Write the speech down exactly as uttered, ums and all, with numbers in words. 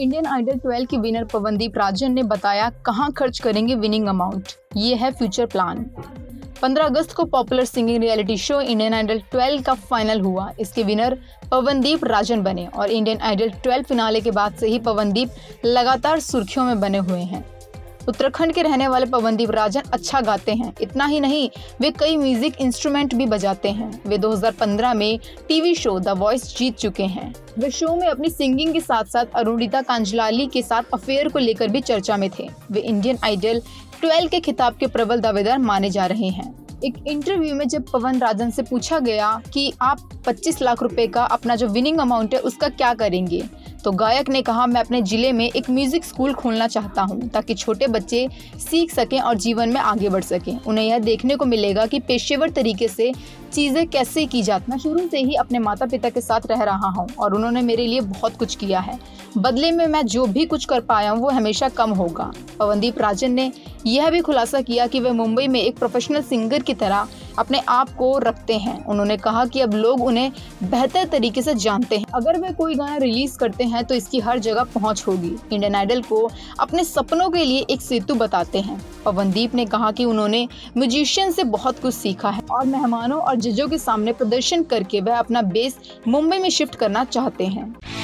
Indian idol twelve की winner Pawandeep Rajan ने बताया कहां खर्च करेंगे विनिंग अमाउंट, ये है फ्यूचर प्लान। पंद्रह अगस्त को popular singing reality show Indian idol twelve का फाइनल हुआ। इसके विनर पवनदीप राजन बने और इंडियन आइडल ट्वेल्व फिनाले के बाद से ही पवनदीप लगातार सुर्खियों में बने हुए हैं। उत्तराखंड के रहने वाले पवनदीप राजन अच्छा गाते हैं, इतना ही नहीं वे कई म्यूजिक इंस्ट्रूमेंट भी बजाते हैं। वे दो हज़ार पंद्रह में टीवी शो द वॉइस जीत चुके हैं। वे शो में अपनी सिंगिंग के साथ साथ अरुणिता कांजलाली के साथ अफेयर को लेकर भी चर्चा में थे। वे इंडियन आइडल ट्वेल्व के खिताब के प्रबल दावेदार माने जा रहे हैं। एक इंटरव्यू में जब पवन राजन से पूछा गया कि आप पच्चीस लाख रुपए का अपना जो विनिंग अमाउंट है उसका क्या करेंगे, तो गायक ने कहा मैं अपने जिले में एक म्यूजिक स्कूल खोलना चाहता हूं ताकि छोटे बच्चे सीख सकें और जीवन में आगे बढ़ सकें। उन्हें यह देखने को मिलेगा कि पेशेवर तरीके से चीज़ें कैसे की जाती। मैं शुरू से ही अपने माता पिता के साथ रह रहा हूं और उन्होंने मेरे लिए बहुत कुछ किया है, बदले में मैं जो भी कुछ कर पाया हूं वो हमेशा कम होगा। पवनदीप राजन ने यह भी खुलासा किया कि वे मुंबई में एक प्रोफेशनल सिंगर की तरह अपने आप को रखते हैं। उन्होंने कहा कि अब लोग उन्हें बेहतर तरीके से जानते हैं। अगर वे कोई गाना रिलीज करते हैं तो इसकी हर जगह पहुंच होगी। इंडियन आइडल को अपने सपनों के लिए एक सेतु बताते हैं। पवनदीप ने कहा कि उन्होंने म्यूजिशियन से बहुत कुछ सीखा है और मेहमानों और जजों के सामने प्रदर्शन करके वह अपना बेस मुंबई में शिफ्ट करना चाहते हैं।